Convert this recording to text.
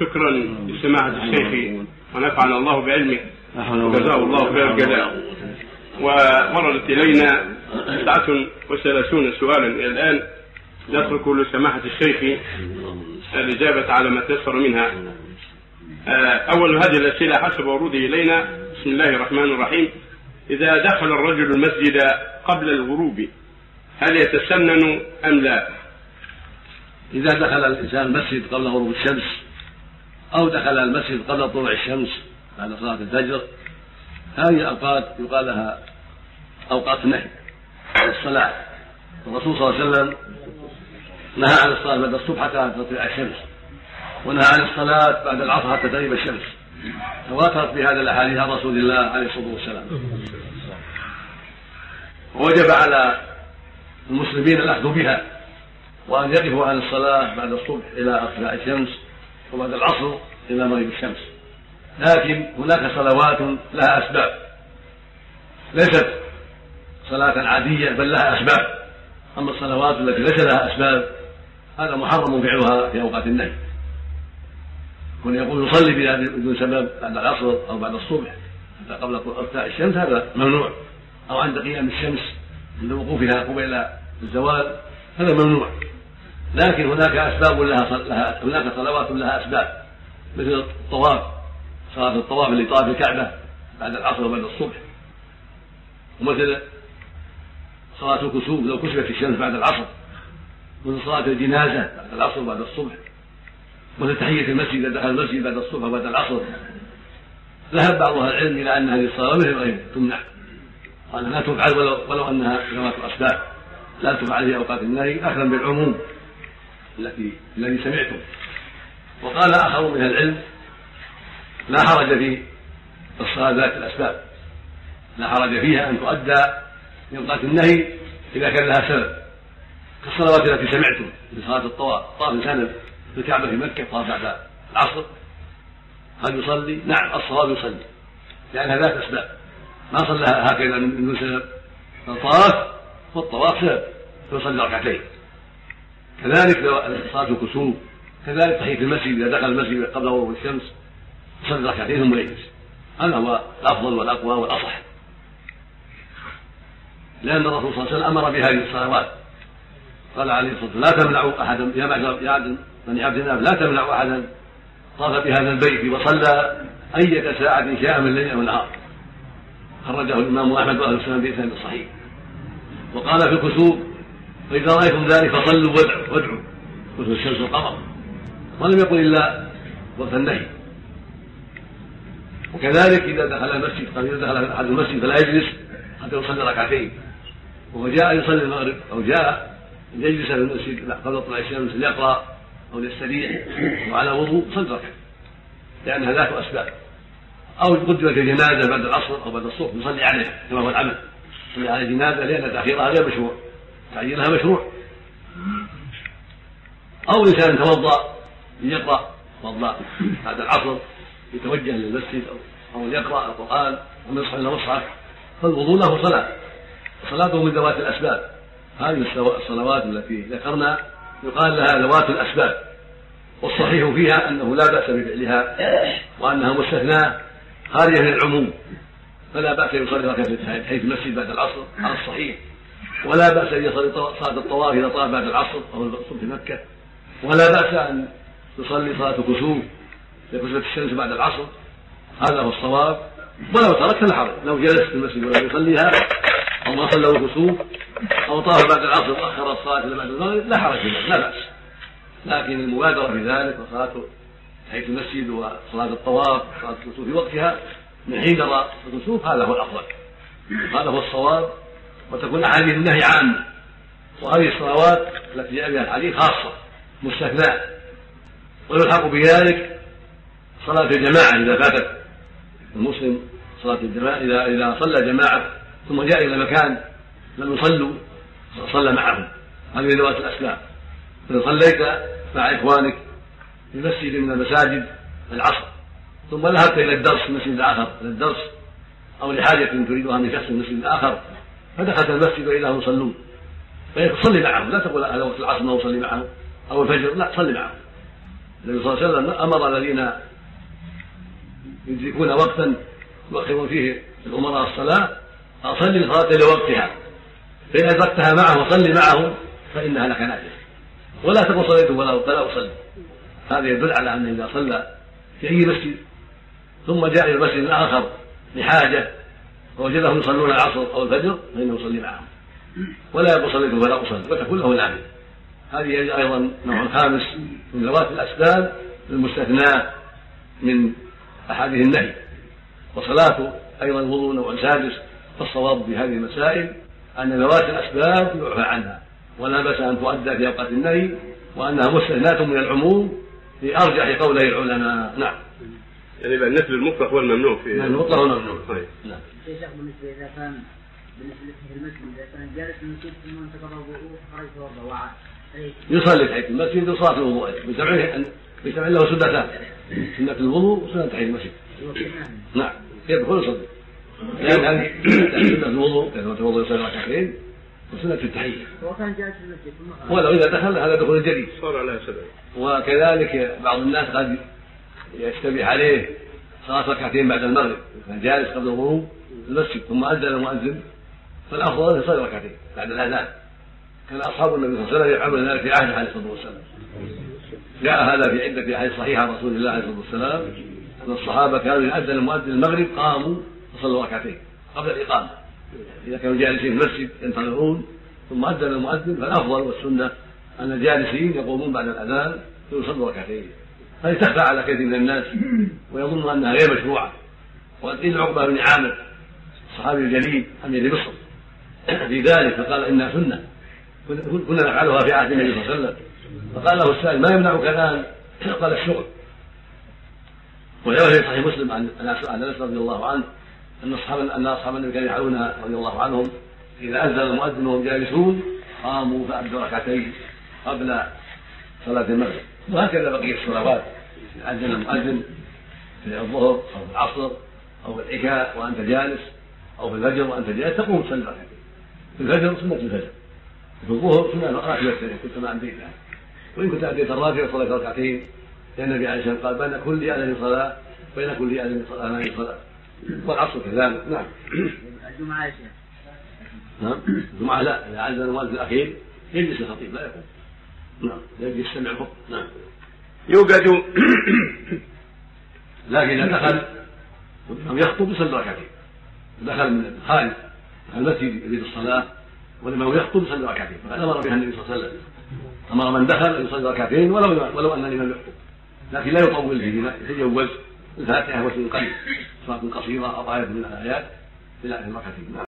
شكرا لسماحة الشيخ ونفعنا الله بعلمه وجزاه الله خير الجزاء. ووردت إلينا 39 سؤالا إلى الآن، نترك لسماحة الشيخ الإجابة على ما تيسر منها. أول هذه الأسئلة حسب وروده إلينا، بسم الله الرحمن الرحيم: إذا دخل الرجل المسجد قبل الغروب هل يتسنن أم لا؟ إذا دخل الإنسان المسجد قبل غروب الشمس أو دخل المسجد قبل طلوع الشمس بعد صلاة الفجر، هذه الأوقات يقال لها أوقات نهي عن الصلاة. الرسول صلى الله عليه وسلم نهى عن الصلاة بعد الصبح حتى تطلع الشمس، ونهى عن الصلاة بعد العصر حتى تغيب الشمس. تواترت بهذا الأحاديث عن رسول الله عليه الصلاة والسلام. ووجب على المسلمين الأخذ بها وأن يقفوا عن الصلاة بعد الصبح إلى أطلاع الشمس وبعد العصر إلى مغيب الشمس. لكن هناك صلوات لها أسباب، ليست صلاة عادية بل لها أسباب. أما الصلوات التي ليس لها أسباب هذا محرم فعلها في أوقات النهي. كن يقول يصلي بدون سبب بعد العصر أو بعد الصبح حتى قبل أطلاع الشمس، هذا ممنوع. أو عند قيام الشمس عند وقوفها قبل الزوال، هذا ممنوع. لكن هناك أسباب لها، هناك صلوات لها أسباب، مثل الطواف، صلاة الطواف اللي طاف الكعبة بعد العصر وبعد الصبح، ومثل صلاة الكسوف لو كسفت الشمس بعد العصر، مثل صلاة الجنازة بعد العصر وبعد الصبح، مثل تحية المسجد إذا دخل المسجد بعد الصبح وبعد العصر. ذهب بعض أهل العلم إلى أن هذه الصلاة مثل غيرها تمنع، قال لا تفعل ولو أنها ذوات أسباب، لا تفعل في أوقات النهي أخذا بالعموم الذي سمعتم. وقال آخر من العلم لا حرج في الصلاة ذات الأسباب، لا حرج فيها أن تؤدى في أوقات النهي إذا كان لها سبب، كالصلوات التي سمعتم من صلاة الطواف. طاف إنسان بالكعبة في مكة طاف بعد العصر، هل يصلي؟ نعم الصواب يصلي، لأنها ذات أسباب، ما صلىها هكذا من دون سبب. الطواف والطواف سبب، فيصلي ركعتين. كذلك صلاة الكسوف، كذلك تحية المسجد إذا دخل المسجد قبل غروب الشمس يصلي ركعتين ثم يجلس. هذا هو الأفضل والأقوى والأصح، لأن الرسول صلى الله عليه وسلم أمر بهذه الصلوات. قال عليه الصلاة والسلام: لا تمنعوا أحدا يا بني عبد الله، لا تمنعوا أحدا طاف بهذا البيت وصلى أية ساعة شاء من الليل أو النهار. خرجه الإمام أحمد وأهل السنة بإسناد صحيح. وقال في الكسوف: فإذا رأيتم ذلك فصلوا وادعوا، كسوف الشمس والقمر، ولم يقل إلا وقت النهي. وكذلك إذا دخل المسجد، قال إذا دخل أحد المسجد فلا يجلس حتى يصلي ركعتين، وهو جاء يصلي المغرب أو جاء يجلس في المسجد قبل طلوع الشمس ليقرأ أو ليستريح وعلى وضوء صلى ركعتين، لأنها ذات أسباب. أو قدمت الجنازة بعد العصر أو بعد الصبح يصلي عليها كما هو العمل، يصلي على الجنازة لأن تأخيرها غير مشروع، تعجيلها مشروع. أو إنسان توضأ ليقرأ توضأ بعد العصر يتوجه للمسجد أو يقرأ القرآن أو يصحى إلى مصحف، فالوضوء له صلاة، صلاته من ذوات الأسباب. هذه الصلوات التي ذكرنا يقال لها ذوات الأسباب، والصحيح فيها أنه لا بأس بفعلها وأنها مستثناة خارجة من العموم، فلا بأس يصلي ركعتين حيث المسجد بعد العصر على الصحيح، ولا بأس أن يصلي صلاة الطواف إذا طاف بعد العصر أو الصبح في مكة، ولا بأس أن يصلي صلاة الكسوف لكسوف الشمس بعد العصر. هذا هو الصواب. ولو تركها الحرج، لو جلس في المسجد ولم يصليها أو ما صلى الكسوف أو طاف بعد العصر وأخر الصلاة إلى بعد المغرب لا حرج فيها، لا بأس. لكن المبادرة في ذلك وصلاة حيث المسجد وصلاة الطواف وصلاة الكسوف في وقتها من حين ترى الكسوف، هذا هو الأفضل، هذا هو الصواب. وتكون أحاديث النهي عامة، وهذه الصلوات التي جاء بها الحديث خاصة مستثناة. ويلحق بذلك صلاة الجماعة إذا فاتت المسلم صلاة الجماعة، إذا صلى جماعة ثم جاء إلى مكان لم يصلوا صلى معهم، هذه ذوات الأسباب. إذا صليت مع إخوانك في مسجد من المساجد العصر ثم ذهبت إلى الدرس في مسجد آخر للدرس أو لحاجة تريدها من شخص في مسجد آخر، فدخلت المسجد وإذا هم يصلون، فيصلي معهم، لا تقول هذا وقت العصر ما أصلي معهم أو الفجر، لا صلي معهم. النبي صلى الله عليه وسلم أمر الذين يدركون وقتا يؤخرون فيه الأمراء الصلاة أصلي الصلاة لوقتها، فإن أدركتها معه صلي معه فإنها لك نافلة، ولا تكن صليت ولا أصلي. هذا يدل على أنه إذا صلى في أي مسجد ثم جاء إلى المسجد الآخر لحاجة ووجدهم يصلون العصر أو الفجر فإنه يصلي معهم، ولا يقول صليت ولا أصلي وتكون له نافلة. هذه أيضا نوع خامس من ذوات الأسباب المستثناة من أحاديث النهي. وصلاته أيضا وضوء نوع سادس. فالصواب بهذه المسائل أن ذوات الأسباب يعفى عنها ولا بأس أن تؤدى في أوقات النهي، وأنها مستثناة من العموم لأرجح قوله العلماء. نعم. يعني بالنسبة للمطلق والممنوع في المطلق والممنوع. طيب. نعم. بالنسبة إذا كان المسلم إذا كان جالس المسجد ثم تقرأ وضوء خرج وضوء وعاد يصلي تحية المسجد وصلاة الوضوء بيسمع له سنتان، سنة الوضوء وسنة تحية المسجد. نعم يدخل يصلي، لأن هذه سنة الوضوء كما الوضوء يصلي ركعتين وسنة التحية. ولو إذا دخل هذا دخول جديد. وكذلك بعض الناس قد يشتبه عليه صلاة ركعتين بعد المغرب، كان جالس قبل الغروب المسجد ثم أذن المؤذن، فالأفضل أن يصلي ركعتين بعد الأذان. كان أصحاب النبي صلى الله عليه وسلم يفعلون ذلك في عهده عليه الصلاة والسلام. جاء هذا في عدة أحاديث صحيحة عن رسول الله عليه الصلاة والسلام أن الصحابة كانوا إذا أذن المؤذن المغرب قاموا وصلوا ركعتين قبل الإقامة، إذا كانوا جالسين في المسجد ينتظرون ثم أذن المؤذن، فالأفضل والسنة أن الجالسين يقومون بعد الأذان ويصلوا ركعتين. هذه تخفى على كثير من الناس ويظن أنها غير مشروعة. وإذ عقبة بن عامر الصحابي الجليل أمير مصر في ذلك فقال إنها سنة كنا نفعلها في عهد النبي صلى الله عليه وسلم، فقال له السائل ما يمنعك الآن؟ قال الشغل. وروى في صحيح مسلم عن انس رضي الله عنه ان اصحاب النبي كانوا يفعلونها رضي الله عنهم، اذا اذن المؤذن وهم جالسون قاموا فأدوا ركعتين قبل صلاة المغرب. وهكذا بقية الصلوات، اذن المؤذن في الظهر او في العصر او في العشاء وانت جالس، او في الفجر وانت جالس تقوم تصلي ركعتين. في الفجر سنة الفجر، في الظهر سنة الراجعة إن كنت ما أديتها، وإن كنت أديت الراجعة صليت ركعتين، لأن النبي عليه الصلاة والسلام قال بين كل أذان صلاة وبين كل أذان صلاة. والعصر كذلك. نعم. الجمعة يا شيخ. نعم. الجمعة لا، إذا أذن المؤذن الأخير يجلس الخطيب لا يقوم. نعم. يجلس يستمع الخطبة. نعم. يوجد لكن إذا دخل أو يخطب يصلي ركعتين. دخل من خارج المسجد يريد الصلاة ولما يخطب يصلي ركعتين، فقد امر بها النبي صلى الله عليه وسلم، امر من دخل ان يصلي ركعتين ولو ان الامام يخطب، لكن لا يطول فيه، يتجوز الفاتحه وشيء قليل، صلاه قصيره او ايه من الايات الى ركعتين.